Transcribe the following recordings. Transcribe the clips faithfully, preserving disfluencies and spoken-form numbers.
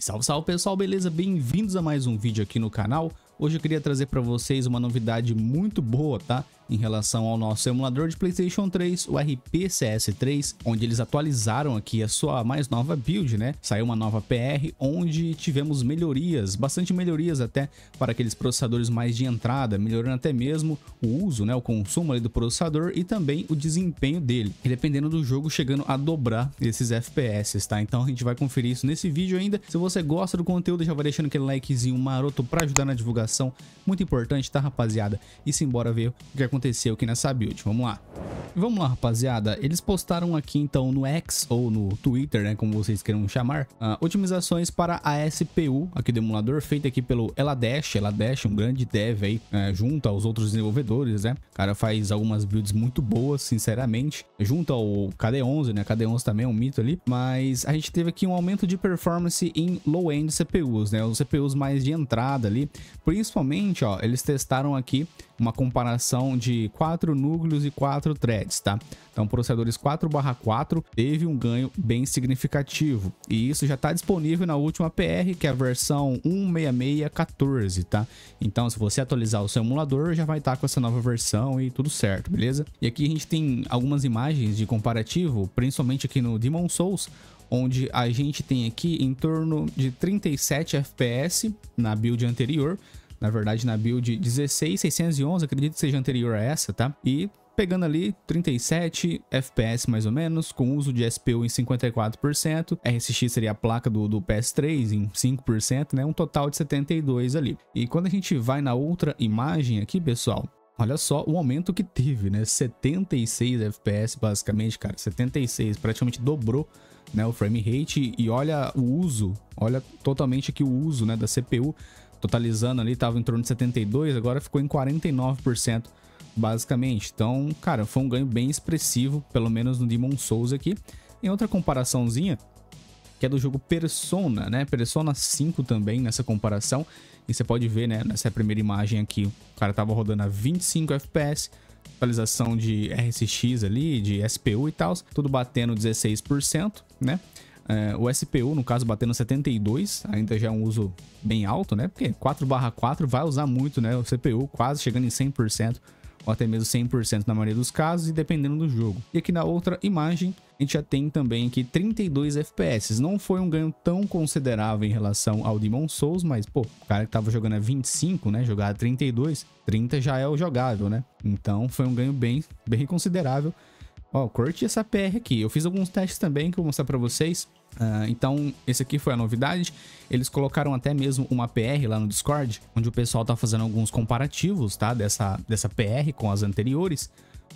Salve, salve pessoal, beleza? Bem-vindos a mais um vídeo aqui no canal. Hoje eu queria trazer para vocês uma novidade muito boa, tá? Em relação ao nosso emulador de PlayStation três, o R P C S três, onde eles atualizaram aqui a sua mais nova build, né? Saiu uma nova P R, onde tivemos melhorias, bastante melhorias até para aqueles processadores mais de entrada, melhorando até mesmo o uso, né? O consumo ali do processador e também o desempenho dele, e dependendo do jogo chegando a dobrar esses F P S, tá? Então a gente vai conferir isso nesse vídeo ainda. Se você gosta do conteúdo, já vai deixando aquele likezinho maroto para ajudar na divulgação, muito importante, tá, rapaziada? E simbora ver o que aconteceu aqui nessa build, vamos lá. Vamos lá, rapaziada, eles postaram aqui então no X ou no Twitter, né, como vocês queiram chamar, uh, otimizações para a S P U aqui do emulador, feita aqui pelo Eladash, Eladash, um grande dev aí, uh, junto aos outros desenvolvedores, né, o cara faz algumas builds muito boas, sinceramente, junto ao K D onze, né, K D onze também é um mito ali, mas a gente teve aqui um aumento de performance em low-end C P Us, né, os C P Us mais de entrada ali, principalmente, ó, eles testaram aqui uma comparação de quatro núcleos e quatro threads, tá? Então, processadores quatro barra quatro teve um ganho bem significativo. E isso já está disponível na última P R, que é a versão um seis seis um quatro, tá? Então, se você atualizar o seu emulador, já vai estar tá com essa nova versão e tudo certo, beleza? E aqui a gente tem algumas imagens de comparativo, principalmente aqui no Demon's Souls, onde a gente tem aqui em torno de trinta e sete F P S na build anterior. Na verdade, na build dezesseis seiscentos e onze, acredito que seja anterior a essa, tá? E pegando ali trinta e sete F P S mais ou menos, com uso de S P U em cinquenta e quatro por cento, R S X seria a placa do, do P S três em cinco por cento, né? Um total de setenta e dois por cento ali. E quando a gente vai na outra imagem aqui, pessoal, olha só o aumento que teve, né? setenta e seis F P S basicamente, cara, setenta e seis, praticamente dobrou, né, o frame rate. E olha o uso, olha totalmente aqui o uso, né, da C P U, totalizando ali, estava em torno de setenta e dois, agora ficou em quarenta e nove por cento basicamente. Então, cara, foi um ganho bem expressivo, pelo menos no Demon's Souls aqui. Em outra comparaçãozinha, que é do jogo Persona, né? Persona cinco também nessa comparação. E você pode ver, né, nessa primeira imagem aqui, o cara tava rodando a vinte e cinco F P S, atualização de R S X ali, de S P U e tal, tudo batendo dezesseis por cento, né? É, o S P U, no caso, batendo setenta e dois, ainda já é um uuso bem alto, né? Porque quatro barra quatro vai usar muito, né? O C P U quase chegando em cem por cento, ou até mesmo cem por cento na maioria dos casos, e dependendo do jogo. E aqui na outra imagem, a gente já tem também aqui trinta e dois F P S. Não foi um ganho tão considerável em relação ao Demon's Souls, mas, pô, o cara que tava jogando a vinte e cinco, né? Jogar a trinta e dois, trinta já é o jogável, né? Então, foi um ganho bem, bem considerável. Ó, oh, curte essa P R aqui. Eu fiz alguns testes também que eu vou mostrar pra vocês. Uh, então, esse aqui foi a novidade. Eles colocaram até mesmo uma P R lá no Discord, onde o pessoal tá fazendo alguns comparativos, tá? Dessa, dessa P R com as anteriores.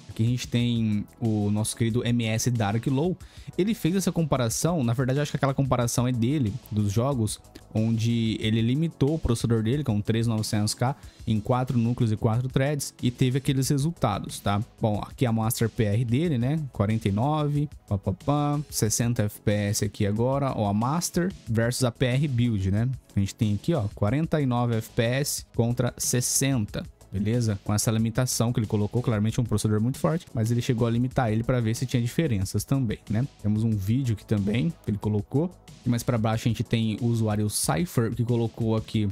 Aqui a gente tem o nosso querido M S Darklow. Ele fez essa comparação, na verdade eu acho que aquela comparação é dele, dos jogos, onde ele limitou o processador dele, que é um três mil e novecentos K, em quatro núcleos e quatro threads, e teve aqueles resultados, tá? Bom, aqui a Master P R dele, né? quarenta e nove, papapá, sessenta F P S aqui agora, ó, a Master versus a P R Build, né? A gente tem aqui, ó, quarenta e nove F P S contra sessenta. Beleza? Com essa limitação que ele colocou, claramente é um processador muito forte, mas ele chegou a limitar ele para ver se tinha diferenças também, né? Temos um vídeo aqui também que ele colocou. E mais para baixo a gente tem o usuário Cypher, que colocou aqui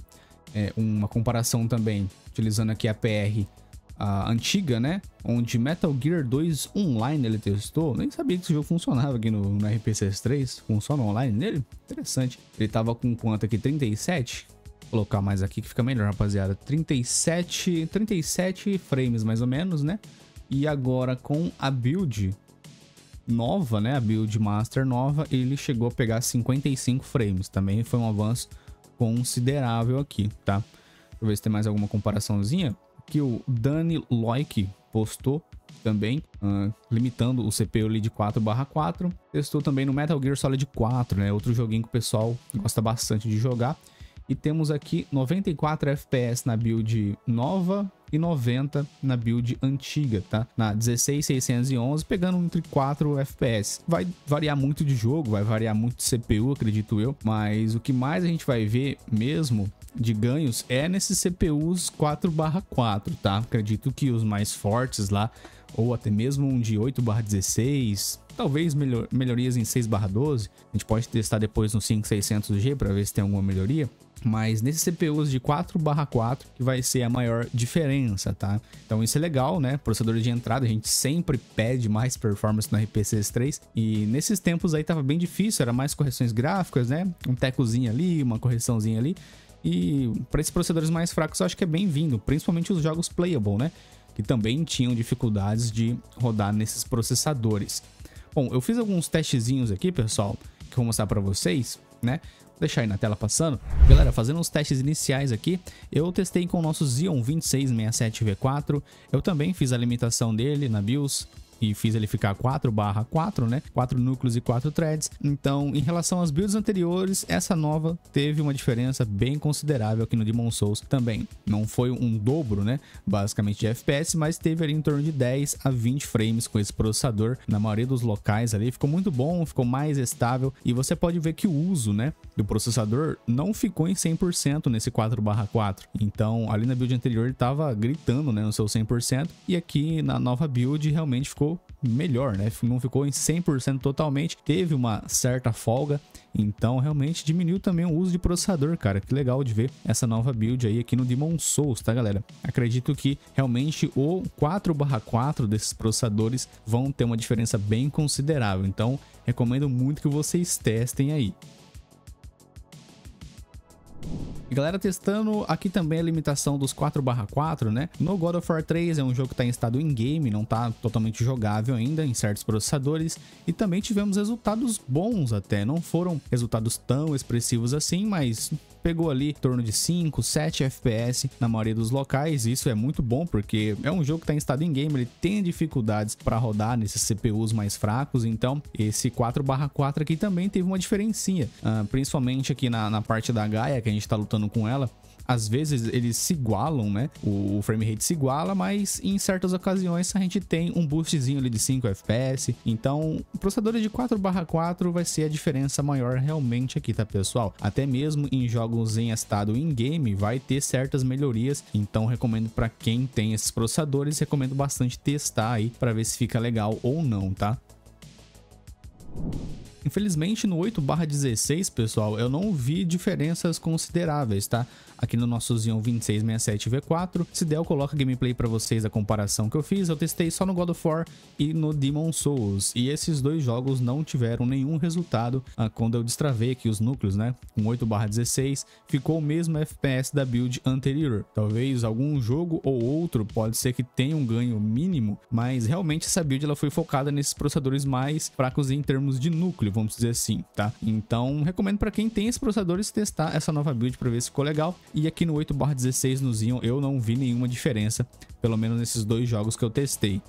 é, uma comparação também, utilizando aqui a P R a, antiga, né? Onde Metal Gear dois Online ele testou. Nem sabia que esse jogo funcionava aqui no, no R P C S três. Funciona online nele? Interessante. Ele tava com quanto aqui? trinta e sete? Colocar mais aqui que fica melhor, rapaziada. trinta e sete frames mais ou menos, né? E agora com a build nova, né? A build master nova, ele chegou a pegar cinquenta e cinco frames. Também foi um avanço considerável aqui, tá? Deixa eu ver se tem mais alguma comparaçãozinha. Que o Dani Loic postou também, uh, limitando o C P U ali de quatro barra quatro. Testou também no Metal Gear Solid quatro, né? Outro joguinho que o pessoal gosta bastante de jogar. E temos aqui noventa e quatro F P S na build nova e noventa na build antiga, tá? Na dezesseis seiscentos e onze, pegando entre quatro F P S. Vai variar muito de jogo, vai variar muito de C P U, acredito eu. Mas o que mais a gente vai ver mesmo de ganhos é nesses C P Us quatro barra quatro, tá? Acredito que os mais fortes lá ou até mesmo um de oito barra dezesseis, talvez melhor, melhorias em seis barra doze. A gente pode testar depois no cinco seiscentos G para ver se tem alguma melhoria. Mas nesses C P Us de quatro barra quatro que vai ser a maior diferença, tá? Então isso é legal, né? Processadores de entrada, a gente sempre pede mais performance no R P C S três. E nesses tempos aí tava bem difícil, era mais correções gráficas, né? Um tecozinho ali, uma correçãozinha ali. E para esses processadores mais fracos eu acho que é bem-vindo, principalmente os jogos playable, né? Que também tinham dificuldades de rodar nesses processadores. Bom, eu fiz alguns testezinhos aqui, pessoal, que eu vou mostrar para vocês, né? Vou deixar aí na tela passando. Galera, fazendo uns testes iniciais aqui, eu testei com o nosso Xeon vinte e seis sessenta e sete V quatro. Eu também fiz a limitação dele na BIOS e fiz ele ficar quatro barra quatro, né? quatro núcleos e quatro threads. Então, em relação às builds anteriores, essa nova teve uma diferença bem considerável aqui no Demon's Souls também. Não foi um dobro, né? Basicamente de F P S, mas teve ali em torno de dez a vinte frames com esse processador. Na maioria dos locais ali, ficou muito bom, ficou mais estável. E você pode ver que o uso, né? Do processador não ficou em cem por cento nesse quatro barra quatro. Então, ali na build anterior ele tava gritando, né? No seu cem por cento. E aqui na nova build realmente ficou melhor, né? Não ficou em cem por cento totalmente, teve uma certa folga, então realmente diminuiu também o uso de processador, cara. Que legal de ver essa nova build aí aqui no Demon's Souls, tá, galera? Acredito que realmente o quatro barra quatro desses processadores vão ter uma diferença bem considerável, então recomendo muito que vocês testem aí. Galera, testando aqui também a limitação dos quatro barra quatro, né? No God of War três é um jogo que está em estado in-game, não está totalmente jogável ainda em certos processadores. E também tivemos resultados bons até, não foram resultados tão expressivos assim, mas pegou ali em torno de cinco, sete F P S na maioria dos locais. Isso é muito bom porque é um jogo que está em estado in-game, ele tem dificuldades para rodar nesses C P Us mais fracos. Então esse quatro barra quatro aqui também teve uma diferencinha, uh, principalmente aqui na, na parte da Gaia que a gente está lutando com ela. Às vezes eles se igualam, né? O frame rate se iguala, mas em certas ocasiões a gente tem um boostzinho ali de cinco F P S. Então, processadores de quatro barra quatro vai ser a diferença maior realmente aqui, tá, pessoal? Até mesmo em jogos em estado in-game vai ter certas melhorias. Então, recomendo para quem tem esses processadores, recomendo bastante testar aí para ver se fica legal ou não, tá? Infelizmente no oito barra dezesseis, pessoal, eu não vi diferenças consideráveis, tá? Aqui no nosso Xeon vinte e seis sessenta e sete V quatro, se der eu coloco gameplay pra vocês a comparação que eu fiz. Eu testei só no God of War e no Demon's Souls, e esses dois jogos não tiveram nenhum resultado. Ah, quando eu destravei aqui os núcleos, né, com oito barra dezesseis, ficou o mesmo F P S da build anterior. Talvez algum jogo ou outro pode ser que tenha um ganho mínimo, mas realmente essa build ela foi focada nesses processadores mais fracos em termos de núcleo, vamos dizer assim, tá? Então recomendo para quem tem esses processadores testar essa nova build para ver se ficou legal. E aqui no oito barra dezesseis no Xeon eu não vi nenhuma diferença, pelo menos nesses dois jogos que eu testei.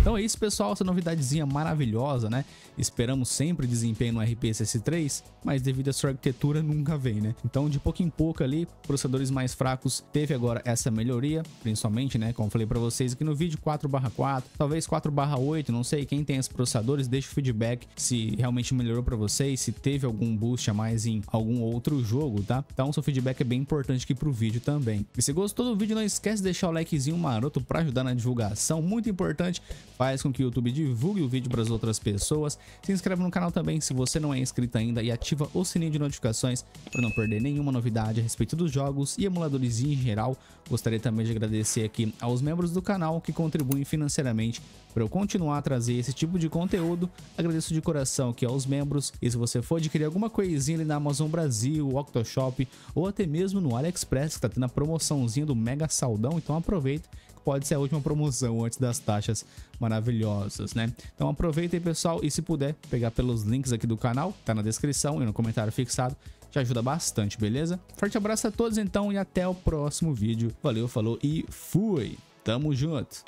Então é isso, pessoal, essa novidadezinha maravilhosa, né? Esperamos sempre desempenho no R P C S três, mas devido à sua arquitetura nunca vem, né? Então de pouco em pouco ali, processadores mais fracos teve agora essa melhoria, principalmente, né? Como eu falei para vocês aqui no vídeo, quatro barra quatro, talvez quatro barra oito, não sei, quem tem esses processadores, deixa o feedback se realmente melhorou para vocês, se teve algum boost a mais em algum outro jogo, tá? Então seu feedback é bem importante aqui pro vídeo também. E se gostou do vídeo, não esquece de deixar o likezinho maroto para ajudar na divulgação, muito importante. Faz com que o YouTube divulgue o vídeo para as outras pessoas. Se inscreve no canal também se você não é inscrito ainda e ativa o sininho de notificações para não perder nenhuma novidade a respeito dos jogos e emuladores em geral. Gostaria também de agradecer aqui aos membros do canal que contribuem financeiramente para eu continuar a trazer esse tipo de conteúdo. Agradeço de coração aqui aos membros. E se você for adquirir alguma coisinha ali na Amazon Brasil, Octoshop ou até mesmo no AliExpress, que está tendo a promoçãozinha do Mega Saldão, então aproveita. Pode ser a última promoção antes das taxas maravilhosas, né? Então aproveita aí, pessoal, e se puder pegar pelos links aqui do canal, tá na descrição e no comentário fixado, te ajuda bastante, beleza? Forte abraço a todos então e até o próximo vídeo. Valeu, falou e fui! Tamo junto!